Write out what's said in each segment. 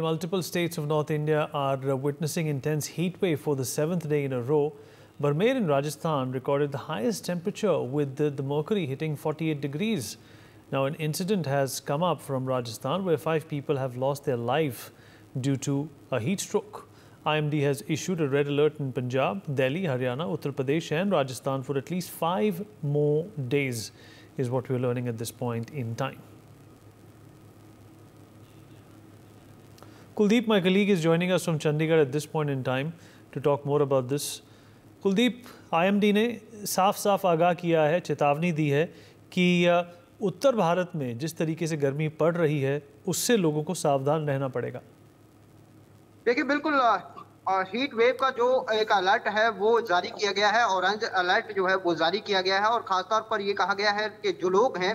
Multiple states of North India are witnessing intense heat wave for the 7th day in a row. Barmer in Rajasthan recorded the highest temperature with the mercury hitting 48 degrees. Now an incident has come up from Rajasthan where 5 people have lost their life due to a heat stroke. IMD has issued a red alert in Punjab, Delhi, Haryana, Uttar Pradesh and Rajasthan for at least 5 more days is what we're learning at this point in time. Kuldeep Michaelik is joining us from Chandigarh at this point in time to talk more about this. Kuldeep, IMD ने साफ आगाह किया है, चेतावनी दी है कि उत्तर भारत में जिस तरीके से गर्मी पड़ रही है उससे लोगों को सावधान रहना पड़ेगा। देखिए बिल्कुल हीट वेव का जो एक अलर्ट है वो जारी किया गया है, ऑरेंज अलर्ट जो है वो जारी किया गया है और खासतौर पर ये कहा गया है कि जो लोग हैं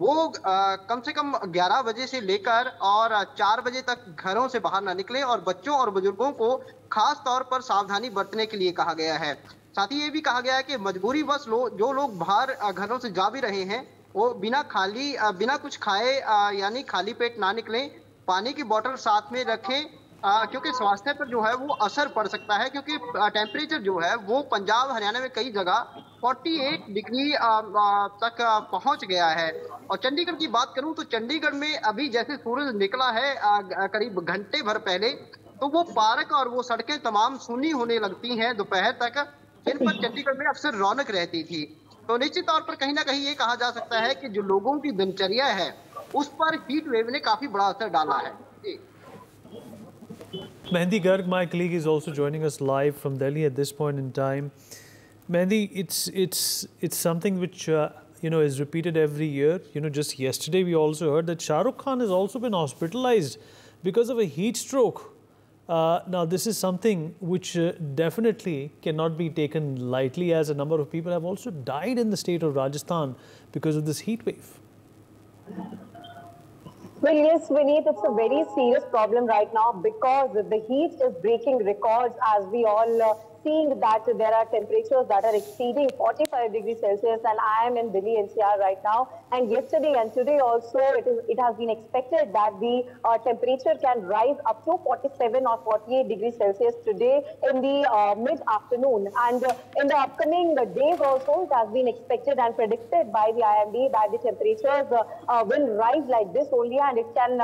वो कम से कम 11 बजे से लेकर और 4 बजे तक घरों से बाहर ना निकलें और बच्चों और बुजुर्गों को खास तौर पर सावधानी बरतने के लिए कहा गया है। साथ ही ये भी कहा गया है कि मजबूरी बस जो लोग बाहर घरों से जा भी रहे हैं वो बिना कुछ खाए यानी खाली पेट ना निकलें, पानी की बोतल साथ में रखें क्योंकि स्वास्थ्य पर जो है वो असर पड़ सकता है क्योंकि टेम्परेचर जो है वो पंजाब हरियाणा में कई जगह 48 डिग्री तक पहुंच गया है। और चंडीगढ़ की बात करूं तो चंडीगढ़ में अभी जैसे सूरज निकला है करीब घंटे भर पहले तो वो पार्क और वो सड़कें तमाम सूनी होने लगती हैं दोपहर तक, जिन पर चंडीगढ़ में अक्सर रौनक रहती थी। तो निश्चित तौर पर कहीं ना कहीं ये कहा जा सकता है कि जो लोगों की दिनचर्या है उस पर हीट वेव ने काफी बड़ा असर डाला है। Mehndi Garg, my colleague, is also joining us live from Delhi at this point in time. Mehndi, it's something which is repeated every year. Just yesterday we also heard that Shah Rukh Khan has also been hospitalized because of a heat stroke. Now this is something which definitely cannot be taken lightly, as a number of people have also died in the state of Rajasthan because of this heat wave. Well, yes, Vineet, it's a very serious problem right now because the heat is breaking records as we all seeing that there are temperatures that are exceeding 45 degrees Celsius, and I am in Delhi NCR right now. And yesterday and today also, it has been expected that the temperature can rise up to 47 or 48 degrees Celsius today in the mid-afternoon. And in the upcoming days also, it has been expected and predicted by the IMD that the temperatures will rise like this only, and it can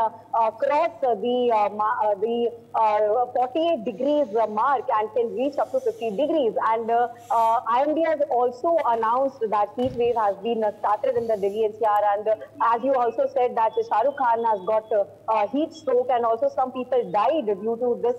cross the 48 degrees mark and can reach up to 50 degrees. And IMD has also announced that heat wave has been started in the Delhi NCR, and as you also said that Shah Rukh Khan has got a heat stroke and also some people died due to this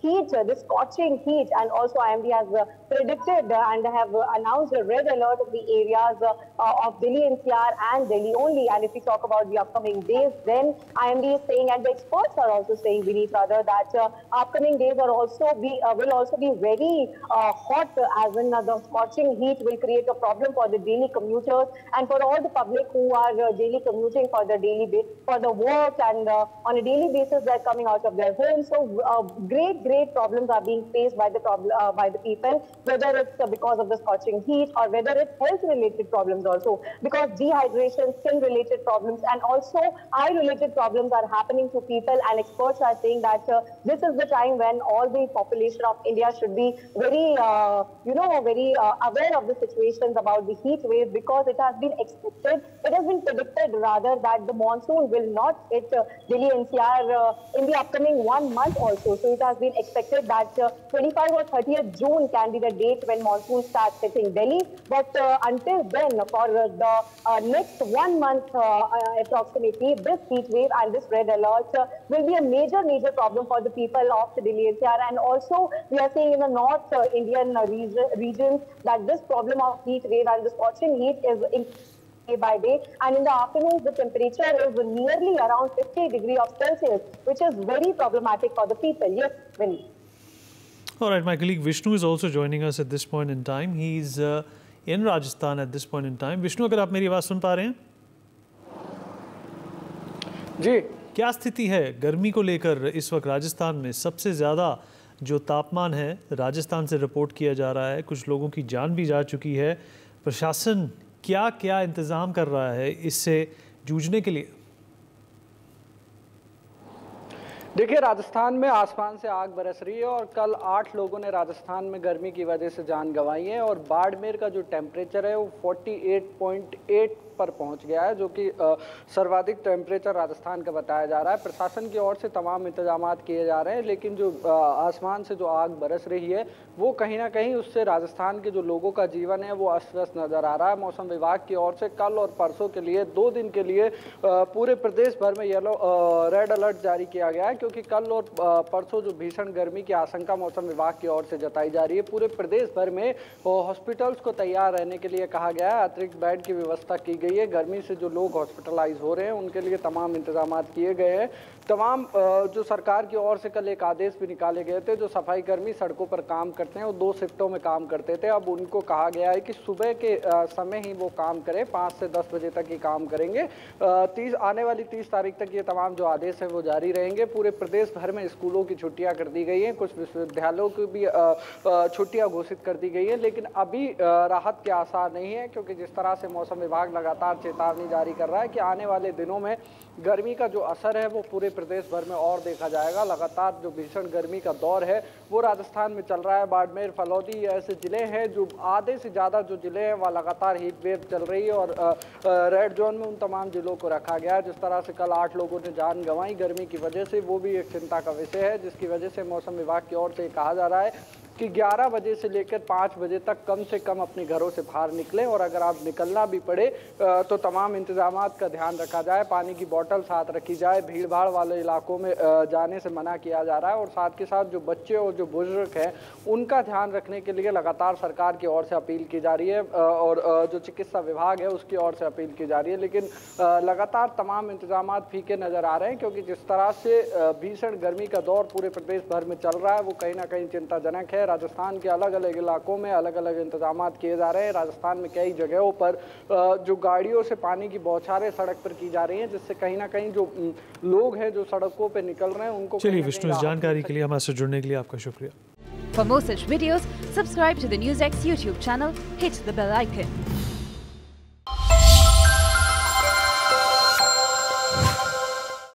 heat, this scorching heat. And also IMD has predicted and have announced a red alert of the areas of Delhi NCR and Delhi only. And if we talk about the upcoming days, then IMD is saying, and the experts are also saying, we need further that upcoming days are also will also be very hot, as in the scorching heat will create a problem for the daily commuters and for all the public who are daily commuting for the work, and on a daily basis they're coming out of their homes. So great problems are being faced by the people, whether it's because of the scorching heat or whether it's health related problems also, because dehydration, skin related problems and also eye related problems are happening to people. And experts are saying that this is the time when all the population of India should be very, very aware of the situations about the heat wave, because it has been expected, it has been predicted rather, that the monsoon will not hit Delhi NCR in the upcoming 1 month also. So it has been expected that 25 or 30th June can be the date when monsoon starts hitting Delhi. But until then, for the next 1 month approximately, this heat wave and this red alert will be a major problem for the people of the Delhi NCR. And also we are seeing in the North Indian regions that this problem of heat wave and the scorching heat is increasing day by day, and in the afternoons the temperature is nearly around 50 degrees of Celsius, which is very problematic for the people. Yes, Vinny. All right, my colleague Vishnu is also joining us at this point in time. He's in Rajasthan at this point in time. Vishnu, अगर आप मेरी आवाज सुन पा रहे हैं जी, क्या स्थिति है गर्मी को लेकर इस वक्त राजस्थान में? सबसे ज्यादा जो तापमान है राजस्थान से रिपोर्ट किया जा रहा है, कुछ लोगों की जान भी जा चुकी है। प्रशासन क्या इंतज़ाम कर रहा है इससे जूझने के लिए? देखिए राजस्थान में आसमान से आग बरस रही है और कल 8 लोगों ने राजस्थान में गर्मी की वजह से जान गंवाई है और बाड़मेर का जो टेम्परेचर है वो 48.8 पर पहुंच गया है, जो कि सर्वाधिक टेम्परेचर राजस्थान का बताया जा रहा है। प्रशासन की ओर से तमाम इंतजामात किए जा रहे हैं, लेकिन जो आसमान से जो आग बरस रही है वो कहीं ना कहीं उससे राजस्थान के जो लोगों का जीवन है वो अस्त व्यस्त नज़र आ रहा है। मौसम विभाग की ओर से कल और परसों के लिए 2 दिन के लिए पूरे प्रदेश भर में येलो रेड अलर्ट जारी किया गया है, क्योंकि कल और परसों जो भीषण गर्मी की आशंका मौसम विभाग की ओर से जताई जा रही है। पूरे प्रदेश भर में हॉस्पिटल्स को तैयार रहने के लिए कहा गया है, अतिरिक्त बेड की व्यवस्था की गई है। गर्मी से जो लोग हॉस्पिटलाइज हो रहे हैं उनके लिए तमाम इंतजाम किए गए हैं। तमाम जो सरकार की ओर से कल एक आदेश भी निकाले गए थे, जो सफाई कर्मी सड़कों पर काम करते हैं वो 2 शिफ्टों में काम करते थे, अब उनको कहा गया है कि सुबह के समय ही वो काम करें, 5 से 10 बजे तक ही काम करेंगे। आने वाली 30 तारीख तक ये तमाम जो आदेश हैं वो जारी रहेंगे। पूरे प्रदेश भर में स्कूलों की छुट्टियां कर दी गई हैं, कुछ विश्वविद्यालयों की भी छुट्टियां घोषित कर दी गई हैं, लेकिन अभी राहत के आसार नहीं है, क्योंकि जिस तरह से मौसम विभाग लगातार चेतावनी जारी कर रहा है कि आने वाले दिनों में गर्मी का जो असर है वो पूरे प्रदेश भर में और देखा जाएगा। लगातार जो भीषण गर्मी का दौर है वो राजस्थान में चल रहा है। बाड़मेर, फलौदी ऐसे ज़िले हैं, जो आधे से ज़्यादा जो ज़िले हैं वहाँ लगातार हीट वेव चल रही है और रेड जोन में उन तमाम ज़िलों को रखा गया है। जिस तरह से कल 8 लोगों ने जान गंवाई गर्मी की वजह से, वो भी एक चिंता का विषय है, जिसकी वजह से मौसम विभाग की ओर से कहा जा रहा है कि 11 बजे से लेकर 5 बजे तक कम से कम अपने घरों से बाहर निकलें, और अगर आप निकलना भी पड़े तो तमाम इंतजामात का ध्यान रखा जाए, पानी की बोतल साथ रखी जाए, भीड़ भाड़ वाले इलाकों में जाने से मना किया जा रहा है, और साथ के साथ जो बच्चे और जो बुजुर्ग हैं उनका ध्यान रखने के लिए लगातार सरकार की ओर से अपील की जा रही है और जो चिकित्सा विभाग है उसकी ओर से अपील की जा रही है। लेकिन लगातार तमाम इंतजामात फीके नज़र आ रहे हैं, क्योंकि जिस तरह से भीषण गर्मी का दौर पूरे प्रदेश भर में चल रहा है वो कहीं ना कहीं चिंताजनक है। राजस्थान के अलग अलग इलाकों में अलग अलग इंतजाम किए जा रहे हैं। राजस्थान में कई जगहों पर जो गाड़ियों से पानी की बौछारें सड़क पर की जा रही हैं, जिससे कहीं ना कहीं जो लोग हैं जो सड़कों पर निकल रहे हैं उनको। चलिए विष्णु, इस जानकारी के लिए, हमारे जुड़ने के लिए आपका शुक्रिया। For more such videos subscribe to the news X YouTube channel, hit the bell icon.